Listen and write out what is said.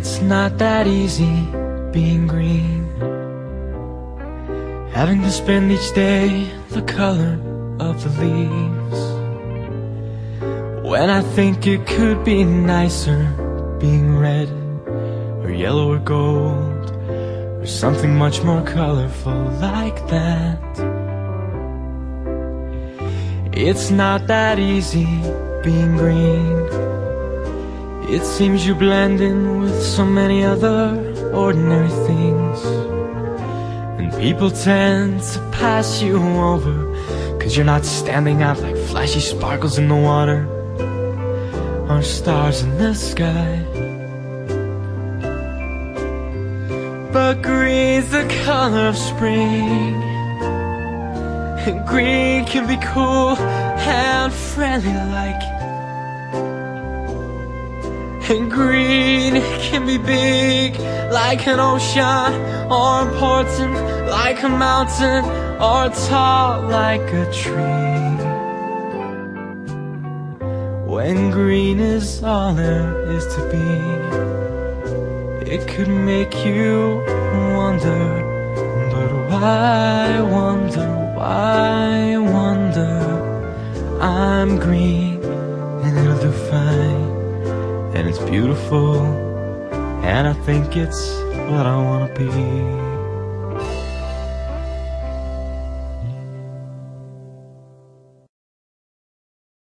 It's not that easy being green, having to spend each day the color of the leaves. When I think it could be nicer being red or yellow or gold or something much more colorful like that. It's not that easy being green. It seems you blend in with so many other ordinary things, and people tend to pass you over, 'cause you're not standing out like flashy sparkles in the water or stars in the sky. But green's the color of spring, and green can be cool and friendly like, and green can be big like an ocean, or important like a mountain, or tall like a tree. When green is all there is to be, it could make you wonder, but why wonder, why wonder? I'm green and it'll do fine, and it's beautiful, and I think it's what I wanna be.